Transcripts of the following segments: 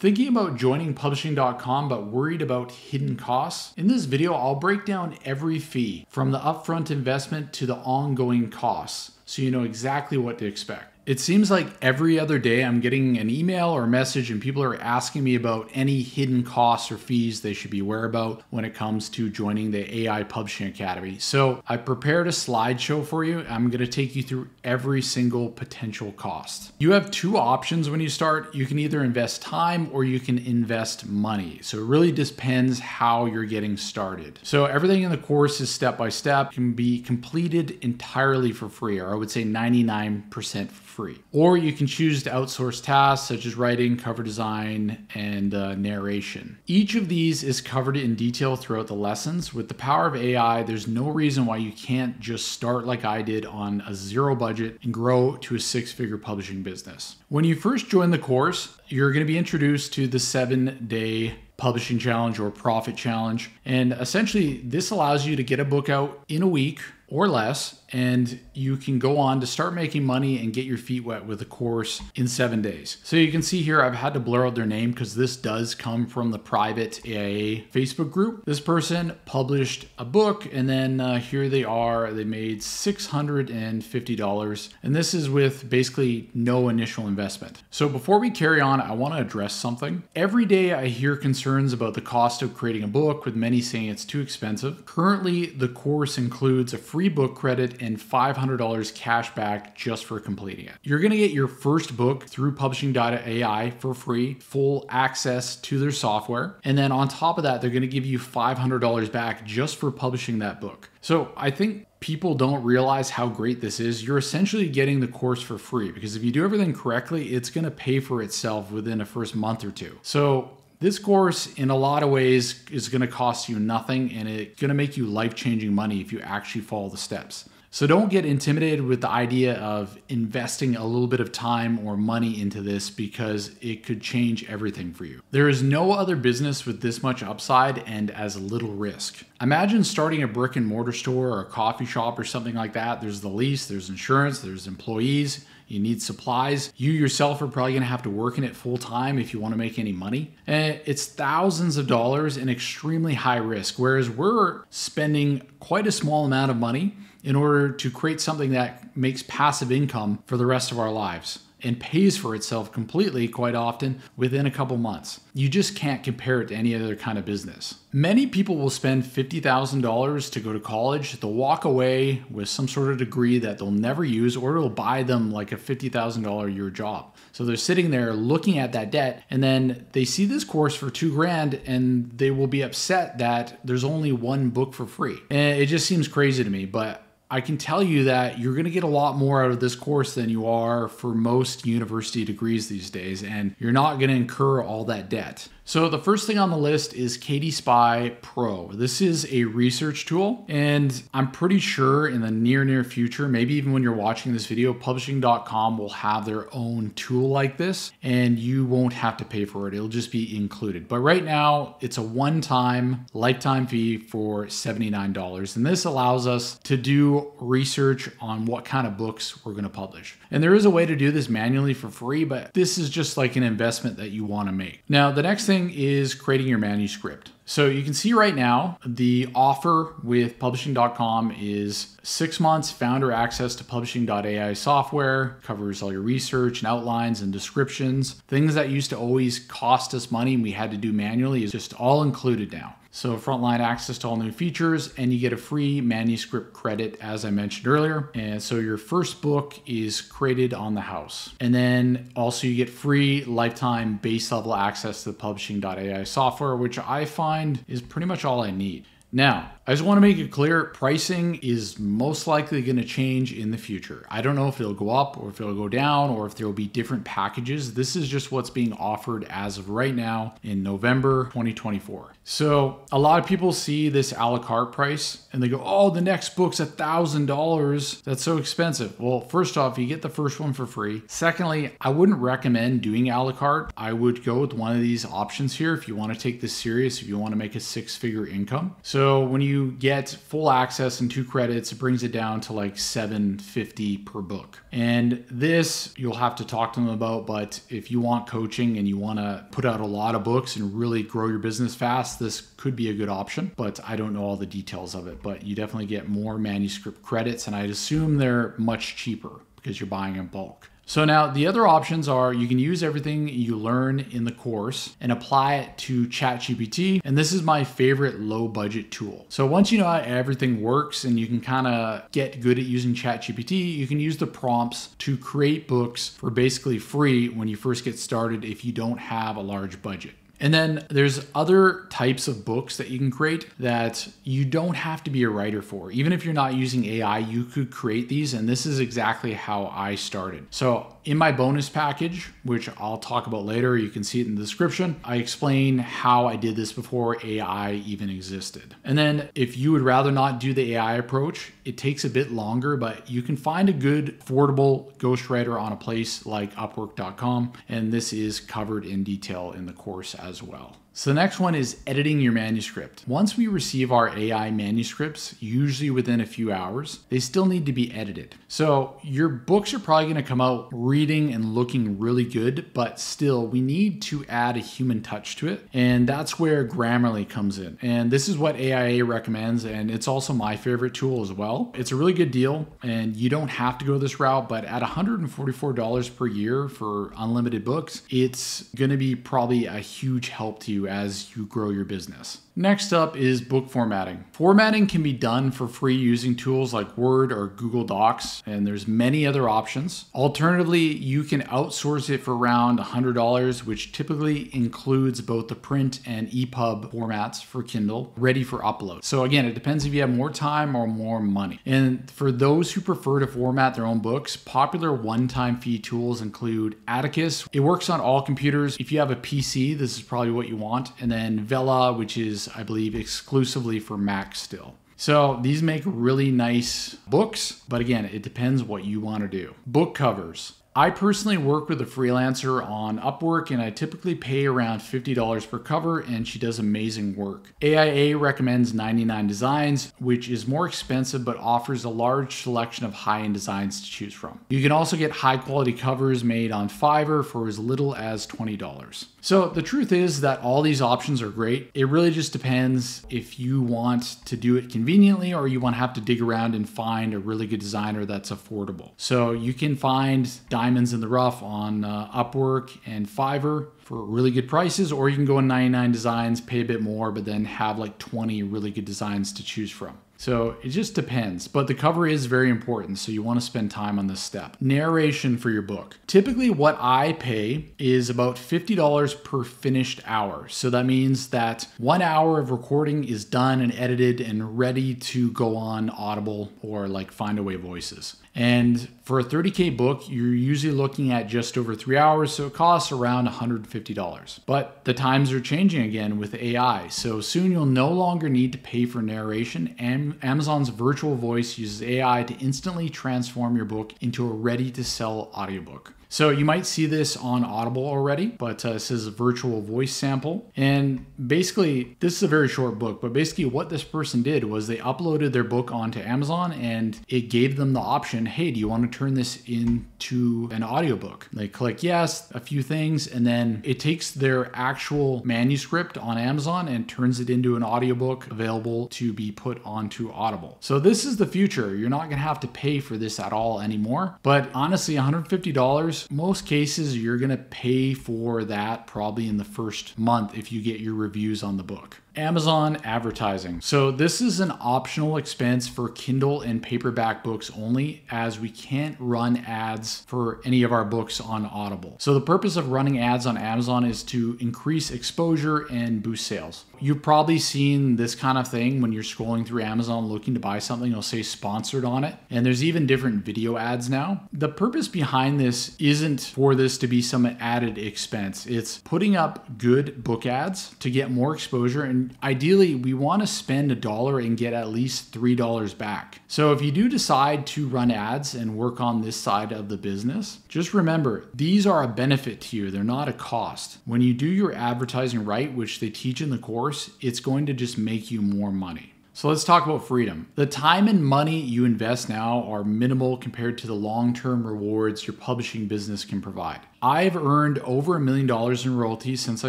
Thinking about joining Publishing.com but worried about hidden costs? In this video, I'll break down every fee, from the upfront investment to the ongoing costs, so you know exactly what to expect. It seems like every other day I'm getting an email or message and people are asking me about any hidden costs or fees they should be aware about when it comes to joining the AI Publishing Academy. So I prepared a slideshow for you. I'm gonna take you through every single potential cost. You have two options when you start. You can either invest time or you can invest money. So it really depends how you're getting started. So everything in the course is step-by-step, can be completed entirely for free, or I would say 99% free. Or you can choose to outsource tasks such as writing, cover design, and narration. Each of these is covered in detail throughout the lessons. With the power of AI, there's no reason why you can't just start like I did on a zero budget and grow to a six-figure publishing business. When you first join the course, you're going to be introduced to the 7-day publishing challenge or profit challenge. And essentially, this allows you to get a book out in a week or less, and you can go on to start making money and get your feet wet with the course in 7 days. So you can see here, I've had to blur out their name because this does come from the private AIA Facebook group. This person published a book, and then here they are, they made $650. And this is with basically no initial investment. So before we carry on, I wanna address something. Every day I hear concerns about the cost of creating a book, with many saying it's too expensive. Currently, the course includes a free book credit and $500 cash back just for completing it. You're gonna get your first book through Publishing.ai for free, full access to their software. And then on top of that, they're gonna give you $500 back just for publishing that book. So I think people don't realize how great this is. You're essentially getting the course for free, because if you do everything correctly, it's gonna pay for itself within the first month or two. So this course, in a lot of ways, is gonna cost you nothing, and it's gonna make you life-changing money if you actually follow the steps. So don't get intimidated with the idea of investing a little bit of time or money into this, because it could change everything for you. There is no other business with this much upside and as little risk. Imagine starting a brick and mortar store or a coffee shop or something like that. There's the lease, there's insurance, there's employees, you need supplies. You yourself are probably gonna have to work in it full time if you wanna make any money. And it's thousands of dollars and extremely high risk, whereas we're spending quite a small amount of money in order to create something that makes passive income for the rest of our lives and pays for itself completely, quite often within a couple months. You just can't compare it to any other kind of business. Many people will spend $50,000 to go to college. They'll walk away with some sort of degree that they'll never use, or it'll buy them like a $50,000 a year job. So they're sitting there looking at that debt, and then they see this course for $2,000 and they will be upset that there's only one book for free. And it just seems crazy to me, but I can tell you that you're gonna get a lot more out of this course than you are for most university degrees these days, and you're not gonna incur all that debt. So the first thing on the list is KDP Spy Pro. This is a research tool, and I'm pretty sure in the near future, maybe even when you're watching this video, Publishing.com will have their own tool like this, and you won't have to pay for it. It'll just be included. But right now, it's a one-time lifetime fee for $79, and this allows us to do research on what kind of books we're gonna publish. And there is a way to do this manually for free, but this is just like an investment that you wanna make. Now, the next thing is creating your manuscript. So you can see right now, the offer with Publishing.com is 6 months founder access to Publishing.ai software, covers all your research and outlines and descriptions. Things that used to always cost us money and we had to do manually is just all included now. So frontline access to all new features, and you get a free manuscript credit, as I mentioned earlier. And so your first book is created on the house. And then also you get free lifetime base level access to the Publishing.ai software, which I find is pretty much all I need. Now, I just want to make it clear, pricing is most likely going to change in the future. I don't know if it'll go up or if it'll go down or if there'll be different packages. This is just what's being offered as of right now in November 2024. So a lot of people see this a la carte price and they go, oh, the next book's $1,000. That's so expensive. Well, first off, you get the first one for free. Secondly, I wouldn't recommend doing a la carte. I would go with one of these options here if you want to take this serious, if you want to make a six-figure income. So when you you get full access and 2 credits, it brings it down to like $7.50 per book. And this you'll have to talk to them about, but if you want coaching and you want to put out a lot of books and really grow your business fast, this could be a good option, but I don't know all the details of it, but you definitely get more manuscript credits. And I'd assume they're much cheaper because you're buying in bulk. So now the other options are you can use everything you learn in the course and apply it to ChatGPT. And this is my favorite low budget tool. So once you know how everything works and you can kind of get good at using ChatGPT, you can use the prompts to create books for basically free when you first get started if you don't have a large budget. And then there's other types of books that you can create that you don't have to be a writer for. Even if you're not using AI, you could create these. And this is exactly how I started. So in my bonus package, which I'll talk about later, you can see it in the description, I explain how I did this before AI even existed. And then if you would rather not do the AI approach, it takes a bit longer, but you can find a good affordable ghostwriter on a place like Upwork.com. And this is covered in detail in the course as well. So the next one is editing your manuscript. Once we receive our AI manuscripts, usually within a few hours, they still need to be edited. So your books are probably gonna come out reading and looking really good, but still we need to add a human touch to it. And that's where Grammarly comes in. And this is what AIA recommends. And it's also my favorite tool as well. It's a really good deal and you don't have to go this route, but at $144 per year for unlimited books, it's gonna be probably a huge help to you as you grow your business. Next up is book formatting. Formatting can be done for free using tools like Word or Google Docs, and there's many other options. Alternatively, you can outsource it for around $100, which typically includes both the print and EPUB formats for Kindle ready for upload. So again, it depends if you have more time or more money. And for those who prefer to format their own books, popular one-time fee tools include Atticus. It works on all computers. If you have a PC, this is probably what you want. And then Vellum, which is I believe exclusively for Mac still. So these make really nice books, but again, it depends what you want to do. Book covers. I personally work with a freelancer on Upwork and I typically pay around $50 per cover and she does amazing work. AIA recommends 99designs, which is more expensive but offers a large selection of high-end designs to choose from. You can also get high-quality covers made on Fiverr for as little as $20. So the truth is that all these options are great. It really just depends if you want to do it conveniently or you want to have to dig around and find a really good designer that's affordable. So you can find diamonds in the rough on Upwork and Fiverr for really good prices, or you can go in 99designs, pay a bit more, but then have like 20 really good designs to choose from. So it just depends, but the cover is very important. So you want to spend time on this step. Narration for your book. Typically what I pay is about $50 per finished hour. So that means that 1 hour of recording is done and edited and ready to go on Audible or like Findaway Voices. And for a 30K book, you're usually looking at just over 3 hours. So it costs around $150, but the times are changing again with AI. So soon you'll no longer need to pay for narration, and Amazon's Virtual Voice uses AI to instantly transform your book into a ready to sell audiobook. So you might see this on Audible already, but this is a virtual voice sample. And basically, this is a very short book, but basically what this person did was they uploaded their book onto Amazon and it gave them the option, hey, do you want to turn this into an audiobook? They click yes, a few things, and then it takes their actual manuscript on Amazon and turns it into an audiobook available to be put onto Audible. So this is the future. You're not going to have to pay for this at all anymore, but honestly, $150, most cases you're going to pay for that probably in the first month if you get your reviews on the book. Amazon advertising. So this is an optional expense for Kindle and paperback books only, as we can't run ads for any of our books on Audible. So the purpose of running ads on Amazon is to increase exposure and boost sales. You've probably seen this kind of thing when you're scrolling through Amazon looking to buy something, it'll say sponsored on it. And there's even different video ads now. The purpose behind this isn't for this to be some added expense. It's putting up good book ads to get more exposure, and ideally, we want to spend $1 and get at least $3 back. So if you do decide to run ads and work on this side of the business, just remember, these are a benefit to you. They're not a cost. When you do your advertising right, which they teach in the course, it's going to just make you more money. So let's talk about freedom. The time and money you invest now are minimal compared to the long-term rewards your publishing business can provide. I've earned over $1 million in royalties since I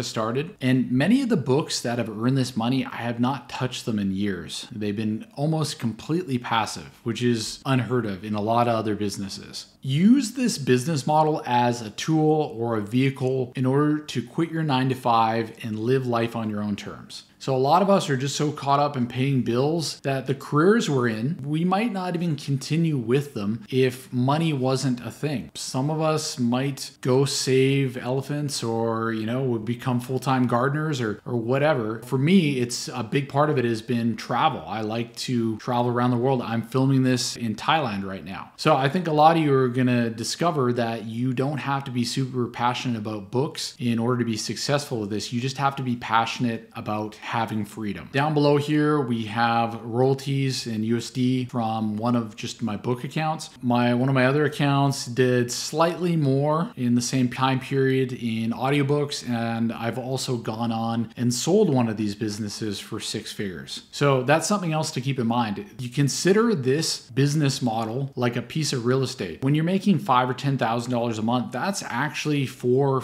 started, and many of the books that have earned this money, I have not touched them in years. They've been almost completely passive, which is unheard of in a lot of other businesses. Use this business model as a tool or a vehicle in order to quit your 9-to-5 and live life on your own terms. So a lot of us are just so caught up in paying bills that the careers we're in, we might not even continue with them if money wasn't a thing. Some of us might go save elephants or, you know, would become full-time gardeners or whatever. For me, it's a big part of it has been travel. I like to travel around the world. I'm filming this in Thailand right now. So I think a lot of you are gonna discover that you don't have to be super passionate about books in order to be successful with this. You just have to be passionate about having freedom. Down below here, we have royalties in USD from one of just my book accounts. One of my other accounts did slightly more in the same time period in audiobooks, and I've also gone on and sold one of these businesses for 6 figures. So that's something else to keep in mind. You consider this business model like a piece of real estate. When you're making $5,000 or $10,000 a month, that's actually $400,000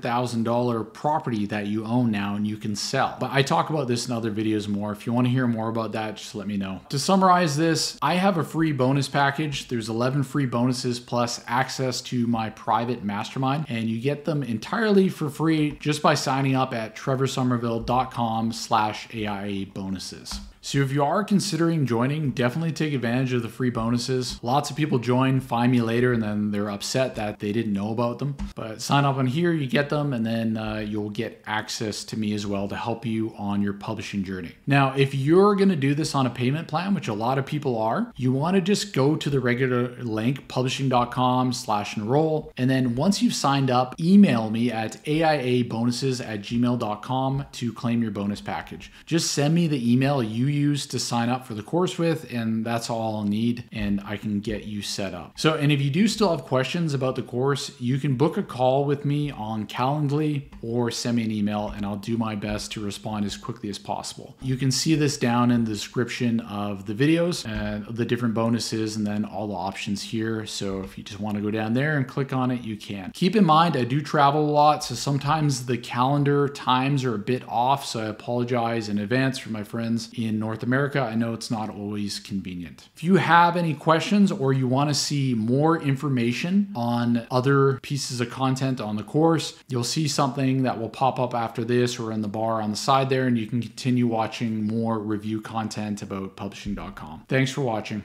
to $500,000 property that you own now and you can sell. But I talk about this in other videos more. If you want to hear more about that, just let me know. To summarize this, I have a free bonus package. There's 11 free bonuses plus access to my private mastermind, and you get them entirely for free just by signing up at trevorsomerville.com/AIA bonuses. So if you are considering joining, definitely take advantage of the free bonuses. Lots of people join, find me later, and then they're upset that they didn't know about them. But sign up on here, you get them, and then you'll get access to me as well to help you on your publishing journey. Now, if you're gonna do this on a payment plan, which a lot of people are, you wanna just go to the regular link, publishing.com/enroll. And then once you've signed up, email me at aiabonuses@gmail.com to claim your bonus package. Just send me the email you use to sign up for the course with, and that's all I'll need, and I can get you set up. So, and if you do still have questions about the course, you can book a call with me on Calendly or send me an email, and I'll do my best to respond as quickly as possible. You can see this down in the description of the videos and the different bonuses and then all the options here. So if you just want to go down there and click on it, you can. Keep in mind, I do travel a lot, so sometimes the calendar times are a bit off, so I apologize in advance for my friends in North America. I know it's not always convenient. If you have any questions or you want to see more information on other pieces of content on the course, you'll see something that will pop up after this or in the bar on the side there, and you can continue watching more review content about publishing.com. Thanks for watching.